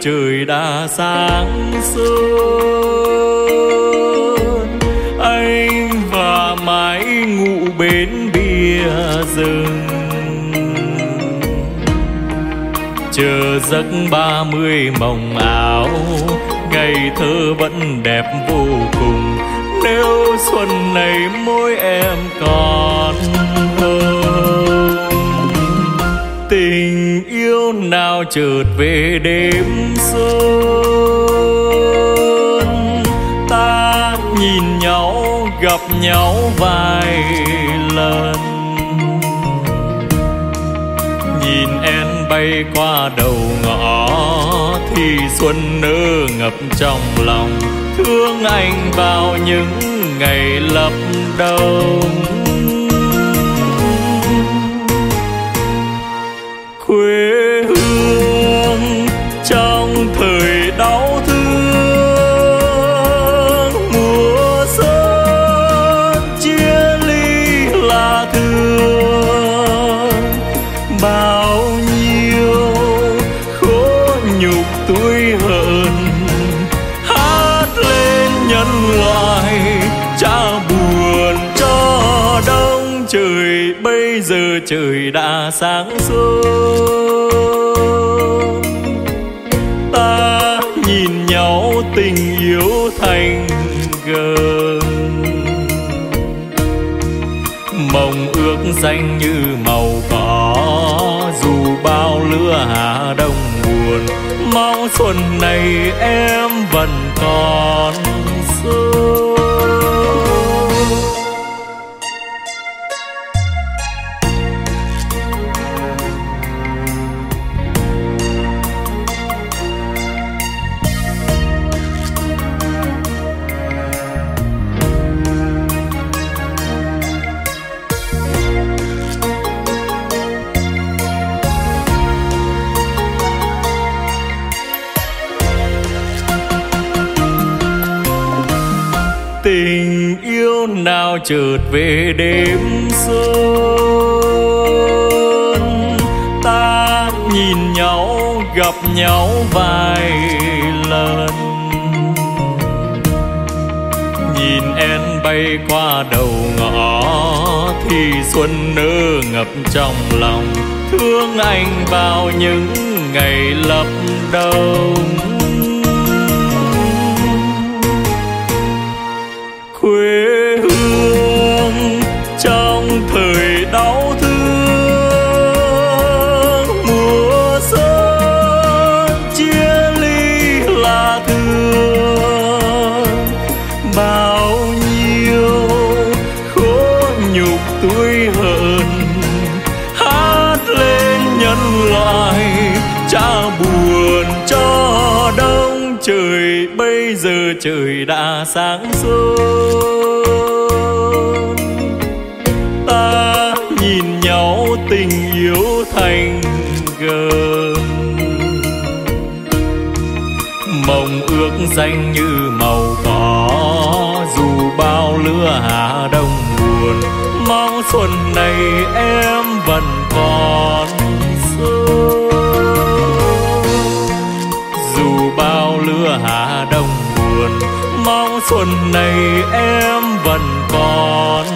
trời đã sáng sớm, anh và mái ngủ bên bìa rừng, chờ giấc 30 mộng ảo. Ngày thơ vẫn đẹp vô cùng, nếu xuân này môi em còn hồng. Tình yêu nào chợt về đêm xuân, ta nhìn nhau gặp nhau vài lần, nhìn em bay qua đầu ngõ thì xuân nở ngập trong lòng, thương anh vào những ngày lập đầu. Quê hương trong thời đau thương, mùa xuân chia ly là thương, bao nhiêu khổ nhục tủi hờn hát lên nhân loại, cha buồn cho đông trời. Bây giờ trời đã sáng sớm, ta nhìn nhau tình yêu thành gần, mộng ước xanh như màu cỏ, dù bao lứa hạ đông buồn, mong xuân này em vẫn còn sống. Tình yêu nào chợt về đêm xuân, ta nhìn nhau gặp nhau vài lần, nhìn em bay qua đầu ngõ thì xuân nở ngập trong lòng, thương anh vào những ngày lập đầu. Quê hương trong thời đau thương, mùa xuân chia ly là thương, bao nhiêu khổ nhục tủi hờn hát lên nhân loại, cha buồn cho đông trời. Bây giờ trời đã sáng sớm, ta nhìn nhau tình yêu thành gần, mộng ước xanh như màu cỏ, dù bao lứa hạ đông buồn, mong xuân này em vẫn còn sống. Bao lứa hạ đông buồn, mong xuân này em vẫn còn.